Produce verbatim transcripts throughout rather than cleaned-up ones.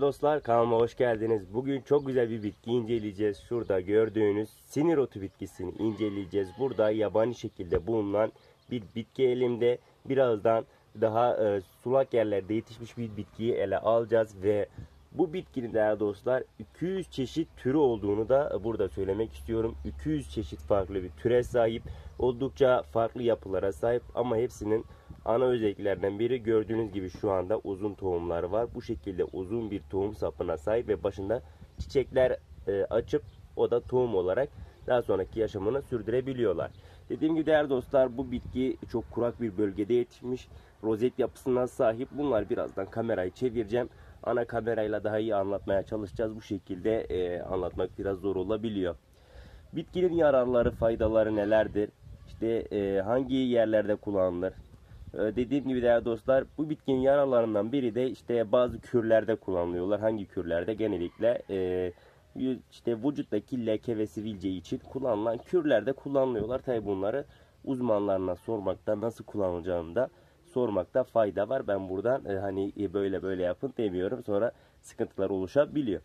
Dostlar, kanalıma hoş geldiniz. Bugün çok güzel bir bitki inceleyeceğiz. Şurada gördüğünüz sinir otu bitkisini inceleyeceğiz. Burada yabani şekilde bulunan bir bitki elimde. Birazdan daha e, sulak yerlerde yetişmiş bir bitkiyi ele alacağız ve bu bitkinin değerli dostlar iki yüz çeşit türü olduğunu da burada söylemek istiyorum. iki yüz çeşit farklı bir türe sahip, oldukça farklı yapılara sahip ama hepsinin ana özelliklerden biri gördüğünüz gibi şu anda uzun tohumları var. Bu şekilde uzun bir tohum sapına sahip ve başında çiçekler açıp o da tohum olarak daha sonraki yaşamını sürdürebiliyorlar. Dediğim gibi değerli dostlar, bu bitki çok kurak bir bölgede yetişmiş, rozet yapısına sahip. Bunlar birazdan kamerayı çevireceğim. Ana kamerayla daha iyi anlatmaya çalışacağız. Bu şekilde e, anlatmak biraz zor olabiliyor. Bitkinin yararları, faydaları nelerdir? İşte e, hangi yerlerde kullanılır? E, dediğim gibi değerli dostlar, bu bitkinin yararlarından biri de işte bazı kürlerde kullanılıyorlar. Hangi kürlerde? Genellikle e, işte vücuttaki leke ve sivilce için kullanılan kürlerde kullanılıyorlar. Tabi bunları uzmanlarına sormakta, nasıl kullanılacağını da sormakta fayda var. Ben buradan e, hani e, böyle böyle yapın demiyorum. Sonra sıkıntılar oluşabiliyor.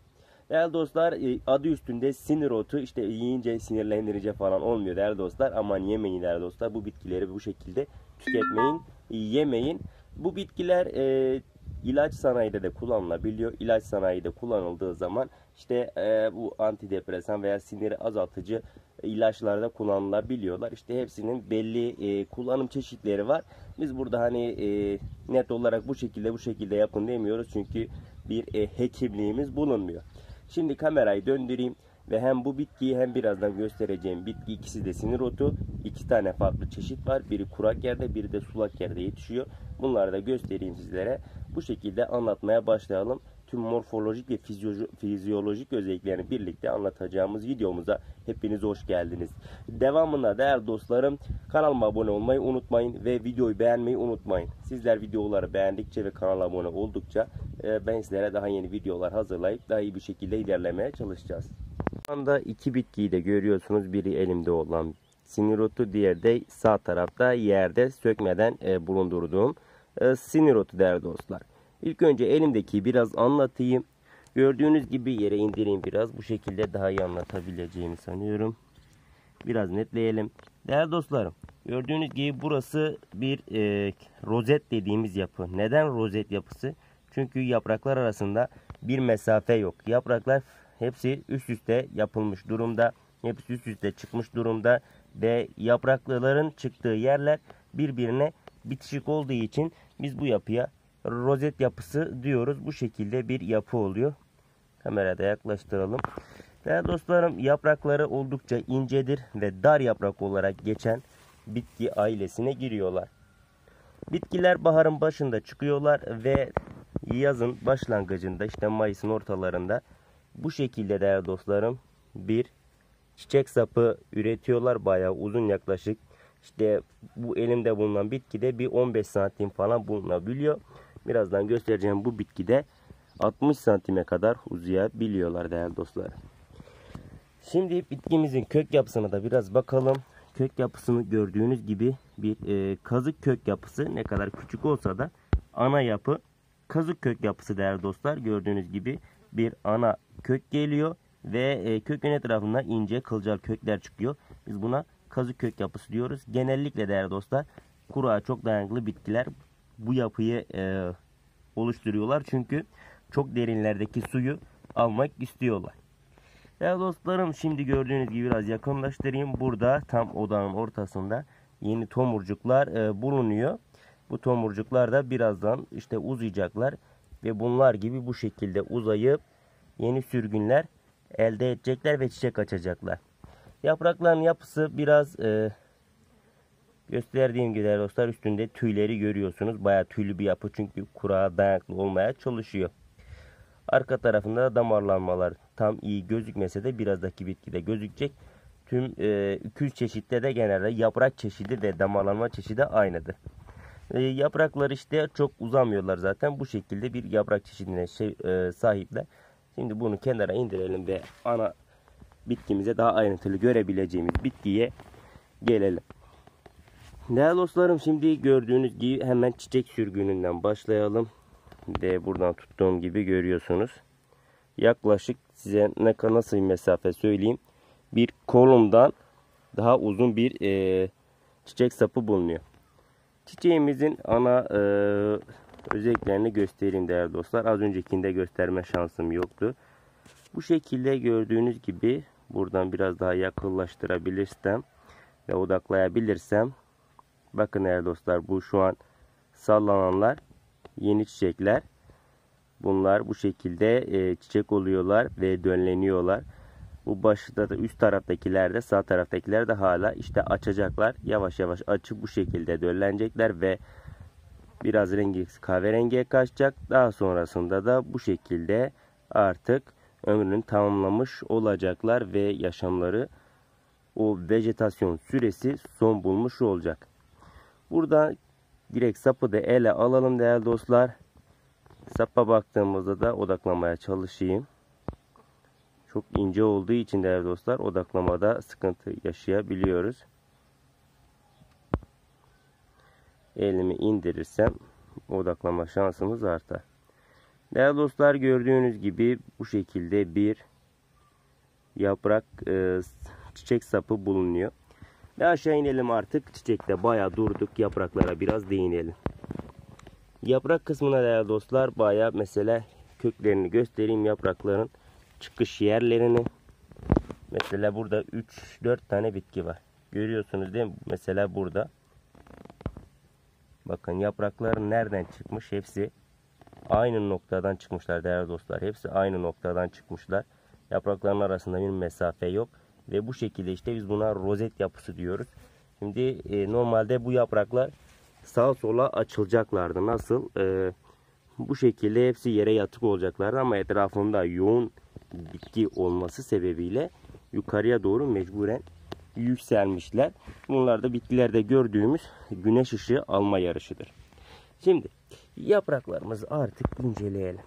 Değerli dostlar, e, adı üstünde sinir otu, işte yiyince sinirlendirici falan olmuyor değerli dostlar. Aman yemeyin değerli dostlar. Bu bitkileri bu şekilde tüketmeyin, yemeyin. Bu bitkiler e, ilaç sanayide de kullanılabiliyor. İlaç sanayide kullanıldığı zaman işte e, bu antidepresan veya siniri azaltıcı ilaçlarda kullanılabiliyorlar. İşte hepsinin belli e, kullanım çeşitleri var. Biz burada hani e, net olarak bu şekilde bu şekilde yapın demiyoruz. Çünkü bir e, hekimliğimiz bulunmuyor. Şimdi kamerayı döndüreyim ve hem bu bitkiyi hem birazdan göstereceğim bitki, ikisi de sinir otu. İki tane farklı çeşit var. Biri kurak yerde, biri de sulak yerde yetişiyor. Bunları da göstereyim sizlere. Bu şekilde anlatmaya başlayalım. Tüm morfolojik ve fizyolojik özelliklerini birlikte anlatacağımız videomuza hepiniz hoş geldiniz. Devamında değerli dostlarım, kanalıma abone olmayı unutmayın ve videoyu beğenmeyi unutmayın. Sizler videoları beğendikçe ve kanala abone oldukça ben sizlere daha yeni videolar hazırlayıp daha iyi bir şekilde ilerlemeye çalışacağız. Şu anda iki bitkiyi de görüyorsunuz. Biri elimde olan sinir otu, diğeri de sağ tarafta yerde sökmeden bulundurduğum sinir otu değerli dostlar. İlk önce elimdeki biraz anlatayım. Gördüğünüz gibi yere indireyim biraz. Bu şekilde daha iyi anlatabileceğimi sanıyorum. Biraz netleyelim. Değerli dostlarım, gördüğünüz gibi burası bir e, rozet dediğimiz yapı. Neden rozet yapısı? Çünkü yapraklar arasında bir mesafe yok. Yapraklar hepsi üst üste yapılmış durumda. Hepsi üst üste çıkmış durumda. Ve yaprakların çıktığı yerler birbirine bitişik olduğu için biz bu yapıya rozet yapısı diyoruz. Bu şekilde bir yapı oluyor. Kamerada yaklaştıralım. Değerli dostlarım, yaprakları oldukça incedir ve dar yaprak olarak geçen bitki ailesine giriyorlar. Bitkiler baharın başında çıkıyorlar ve yazın başlangıcında, işte Mayıs'ın ortalarında bu şekilde değerli dostlarım bir çiçek sapı üretiyorlar. Bayağı uzun, yaklaşık işte bu elimde bulunan bitkide bir on beş santim falan bulunabiliyor. Birazdan göstereceğim bu bitkide altmış santime kadar uzayabiliyorlar değerli dostlar. Şimdi bitkimizin kök yapısına da biraz bakalım. Kök yapısını gördüğünüz gibi bir e, kazık kök yapısı. Ne kadar küçük olsa da ana yapı kazık kök yapısı değerli dostlar. Gördüğünüz gibi bir ana kök geliyor ve e, kökün etrafında ince kılcal kökler çıkıyor. Biz buna kazık kök yapısı diyoruz. Genellikle değerli dostlar kuruğa çok dayanıklı bitkiler bu yapıyı e, oluşturuyorlar. Çünkü çok derinlerdeki suyu almak istiyorlar. Ya dostlarım, şimdi gördüğünüz gibi biraz yakınlaştırayım. Burada tam odanın ortasında yeni tomurcuklar e, bulunuyor. Bu tomurcuklar da birazdan işte uzayacaklar. Ve bunlar gibi bu şekilde uzayıp yeni sürgünler elde edecekler ve çiçek açacaklar. Yaprakların yapısı biraz... E, gösterdiğim gibi dostlar, üstünde tüyleri görüyorsunuz. Bayağı tüylü bir yapı, çünkü kurağa dayanıklı olmaya çalışıyor. Arka tarafında da damarlanmalar tam iyi gözükmese de birazcık bitkide gözükecek. Tüm e, iki yüz çeşitte de genelde yaprak çeşidi ve damarlanma çeşidi aynıdır. E, yapraklar işte çok uzamıyorlar zaten. Bu şekilde bir yaprak çeşidine şey, e, sahipler. Şimdi bunu kenara indirelim ve ana bitkimize, daha ayrıntılı görebileceğimiz bitkiye gelelim. Değerli dostlarım, şimdi gördüğünüz gibi hemen çiçek sürgününden başlayalım. de buradan tuttuğum gibi görüyorsunuz. Yaklaşık size ne kadar, nasıl bir mesafe söyleyeyim. Bir kolumdan daha uzun bir e, çiçek sapı bulunuyor. Çiçeğimizin ana e, özelliklerini göstereyim değerli dostlar. Az öncekinde gösterme şansım yoktu. Bu şekilde gördüğünüz gibi buradan biraz daha yakınlaştırabilirsem ve odaklayabilirsem, bakın değerli dostlar, bu şu an sallananlar yeni çiçekler. Bunlar bu şekilde e, çiçek oluyorlar ve dönleniyorlar. Bu başta da üst taraftakiler de sağ taraftakiler de hala işte açacaklar. Yavaş yavaş açıp bu şekilde döllenecekler ve biraz rengi kahverengiye kaçacak. Daha sonrasında da bu şekilde artık ömrünü tamamlamış olacaklar ve yaşamları, o vejetasyon süresi son bulmuş olacak. Burada direkt sapı da ele alalım değerli dostlar. Sapa baktığımızda da odaklamaya çalışayım. Çok ince olduğu için değerli dostlar odaklamada sıkıntı yaşayabiliyoruz. Elimi indirirsem odaklama şansımız artar. Değerli dostlar, gördüğünüz gibi bu şekilde bir yaprak e, çiçek sapı bulunuyor. Ve aşağı inelim artık. Çiçekte bayağı durduk. Yapraklara biraz değinelim. Yaprak kısmına değerli dostlar bayağı, mesela köklerini göstereyim yaprakların. Çıkış yerlerini, mesela burada üç dört tane bitki var, görüyorsunuz değil mi? Mesela burada bakın yapraklar nereden çıkmış, hepsi aynı noktadan çıkmışlar değerli dostlar, hepsi aynı noktadan çıkmışlar. Yaprakların arasında bir mesafe yok ve bu şekilde işte biz buna rozet yapısı diyoruz. Şimdi e, normalde bu yapraklar sağa sola açılacaklardı, nasıl e, bu şekilde hepsi yere yatık olacaklardı ama etrafında yoğun bitki olması sebebiyle yukarıya doğru mecburen yükselmişler. Bunlar da bitkilerde gördüğümüz güneş ışığı alma yarışıdır. Şimdi yapraklarımızı artık inceleyelim.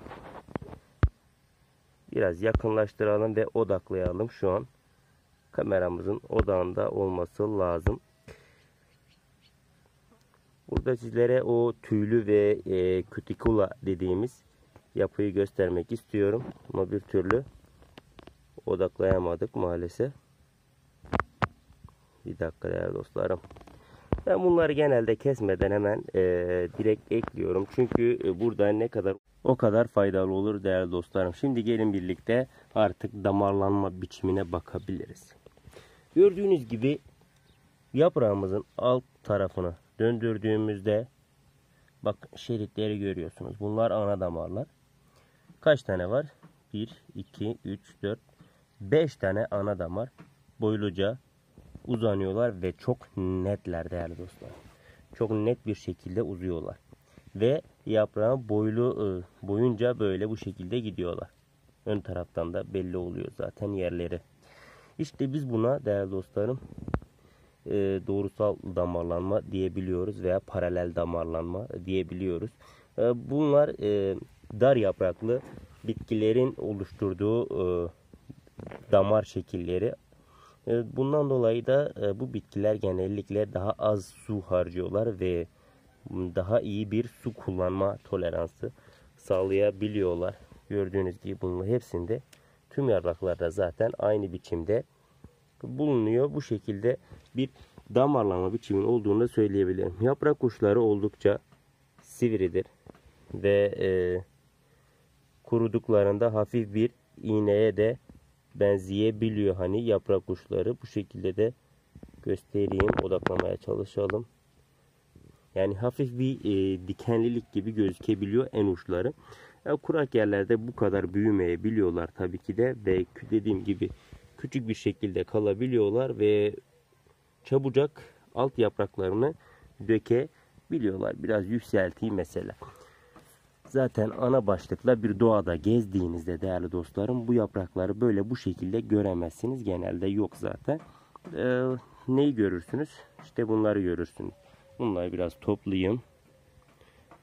Biraz yakınlaştıralım ve odaklayalım. Şu an kameramızın odağında olması lazım. Burada sizlere o tüylü ve kütikula dediğimiz yapıyı göstermek istiyorum ama bir türlü odaklayamadık maalesef. Bir dakika değerli dostlarım. Ben bunları genelde kesmeden hemen e, direkt ekliyorum. Çünkü burada ne kadar o kadar faydalı olur değerli dostlarım. Şimdi gelin birlikte artık damarlanma biçimine bakabiliriz. Gördüğünüz gibi yaprağımızın alt tarafını döndürdüğümüzde bak şeritleri görüyorsunuz. Bunlar ana damarlar. Kaç tane var? bir, iki, üç, dört, beş tane ana damar boyluca uzanıyorlar ve çok netler değerli dostlar. Çok net bir şekilde uzuyorlar. Ve yaprağın boylu boyunca böyle bu şekilde gidiyorlar. Ön taraftan da belli oluyor zaten yerleri. İşte biz buna değerli dostlarım doğrusal damarlanma diyebiliyoruz veya paralel damarlanma diyebiliyoruz. Bunlar dar yapraklı bitkilerin oluşturduğu damar şekilleri. Bundan dolayı da bu bitkiler genellikle daha az su harcıyorlar ve daha iyi bir su kullanma toleransı sağlayabiliyorlar. Gördüğünüz gibi bunun hepsinde, tüm yapraklarda zaten aynı biçimde bulunuyor. Bu şekilde bir damarlanma biçiminin olduğunu da söyleyebilirim. Yaprak uçları oldukça sivridir ve e, kuruduklarında hafif bir iğneye de benzeyebiliyor. Hani yaprak uçları bu şekilde de göstereyim, odaklamaya çalışalım. Yani hafif bir e, dikenlilik gibi gözükebiliyor en uçları. Yani kurak yerlerde bu kadar büyümeyebiliyorlar tabii ki de ve dediğim gibi küçük bir şekilde kalabiliyorlar ve çabucak alt yapraklarını dökebiliyorlar. Biraz yükselteyim mesela. Zaten ana başlıkla bir doğada gezdiğinizde değerli dostlarım bu yaprakları böyle bu şekilde göremezsiniz. Genelde yok zaten. Ee, neyi görürsünüz? İşte bunları görürsünüz. Bunları biraz toplayayım.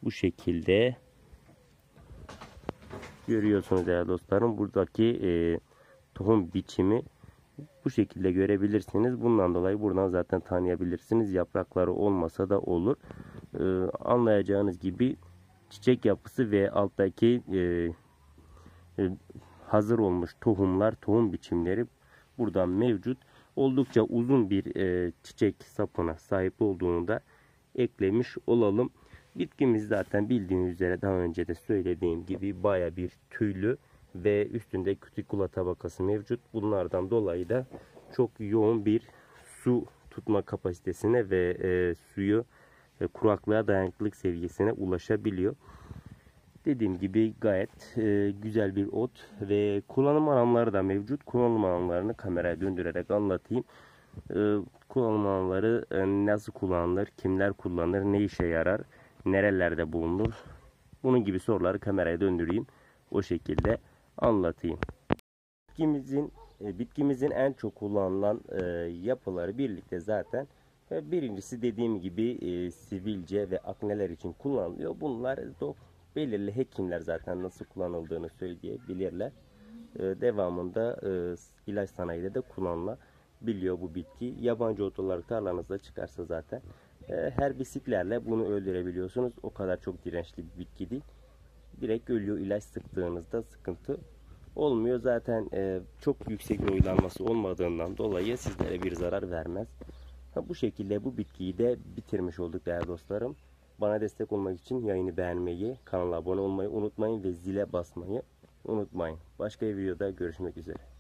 Bu şekilde görüyorsunuz değerli dostlarım. Buradaki e, tohum biçimi bu şekilde görebilirsiniz. Bundan dolayı buradan zaten tanıyabilirsiniz. Yaprakları olmasa da olur. Ee, anlayacağınız gibi çiçek yapısı ve alttaki e, e, hazır olmuş tohumlar, tohum biçimleri buradan mevcut. Oldukça uzun bir e, çiçek sapına sahip olduğunu da eklemiş olalım. Bitkimiz zaten bildiğiniz üzere daha önce de söylediğim gibi baya bir tüylü ve üstünde kütikula tabakası mevcut. Bunlardan dolayı da çok yoğun bir su tutma kapasitesine ve e, suyu e, kuraklığa dayanıklılık seviyesine ulaşabiliyor. Dediğim gibi gayet e, güzel bir ot ve kullanım alanları da mevcut. Kullanım alanlarını kameraya döndürerek anlatayım. E, kullanım alanları e, nasıl kullanılır, kimler kullanır, ne işe yarar, nerelerde bulunur? Bunun gibi soruları kameraya döndüreyim. O şekilde anlatayım. Bitkimizin, e, bitkimizin en çok kullanılan e, yapıları birlikte zaten. E, birincisi dediğim gibi e, sivilce ve akneler için kullanılıyor. Bunlar da belirli hekimler zaten nasıl kullanıldığını söyleyebilirler. Ee, devamında e, ilaç sanayide de kullanılabiliyor bu bitki. Yabancı ot olarak tarlanızda çıkarsa zaten e, herbisiklerle bunu öldürebiliyorsunuz. O kadar çok dirençli bir bitki değil. Direkt ölüyor, ilaç sıktığınızda sıkıntı olmuyor. Zaten e, çok yüksek oylanması olmadığından dolayı sizlere bir zarar vermez. Ha, bu şekilde bu bitkiyi de bitirmiş olduk değerli dostlarım. Bana destek olmak için yayını beğenmeyi, kanala abone olmayı unutmayın ve zile basmayı unutmayın. Başka bir videoda görüşmek üzere.